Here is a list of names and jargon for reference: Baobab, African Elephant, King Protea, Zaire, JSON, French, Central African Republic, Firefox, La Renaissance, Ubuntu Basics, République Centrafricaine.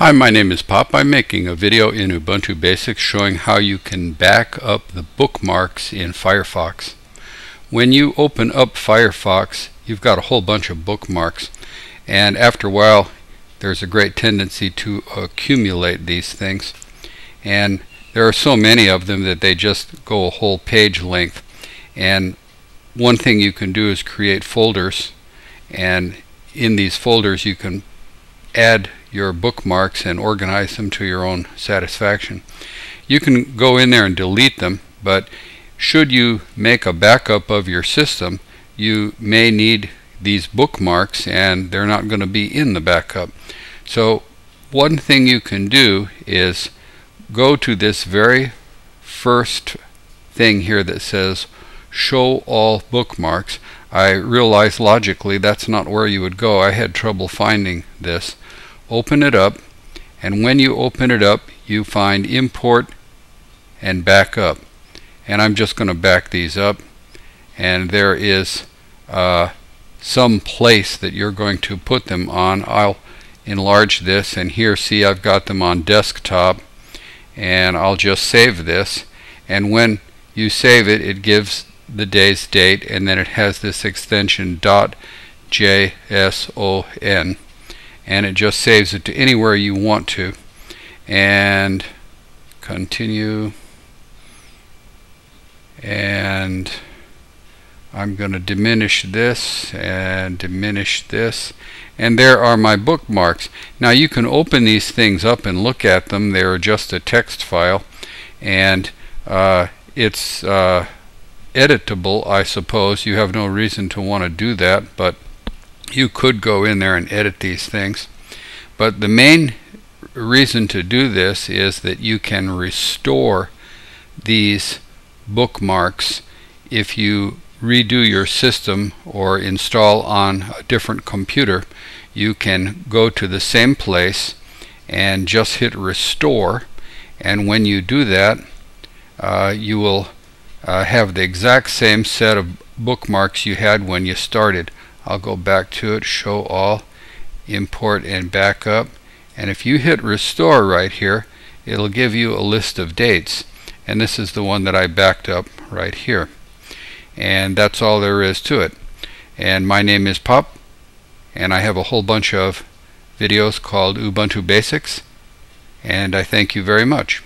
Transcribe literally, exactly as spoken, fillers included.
Hi, my name is Pop. I'm making a video in Ubuntu Basics showing how you can back up the bookmarks in Firefox. When you open up Firefox, you've got a whole bunch of bookmarks, and after a while there's a great tendency to accumulate these things, and there are so many of them that they just go a whole page length. And one thing you can do is create folders, and in these folders you can add your bookmarks and organize them to your own satisfaction. You can go in there and delete them, but should you make a backup of your system, you may need these bookmarks, and they're not going to be in the backup. So one thing you can do is go to this very first thing here that says show all bookmarks. I realize logically that's not where you would go. I had trouble finding this. Open it up, and when you open it up you find import and backup, and I'm just going to back these up, and there is uh, some place that you're going to put them on. I'll enlarge this, and here, see, I've got them on desktop, and I'll just save this, and when you save it, it gives the day's date, and then it has this extension .json, and it just saves it to anywhere you want to. And continue, and I'm going to diminish this and diminish this, and there are my bookmarks. Now you can open these things up and look at them. They're just a text file, and uh, it's uh, editable, I suppose. You have no reason to want to do that, but you could go in there and edit these things. But the main reason to do this is that you can restore these bookmarks if you redo your system or install on a different computer. You can go to the same place and just hit restore, and when you do that uh, you will uh, have the exact same set of bookmarks you had when you started. I'll go back to it, show all, import and backup, and if you hit restore right here, it'll give you a list of dates, and this is the one that I backed up right here, and that's all there is to it. And my name is Pop, and I have a whole bunch of videos called Ubuntu Basics, and I thank you very much.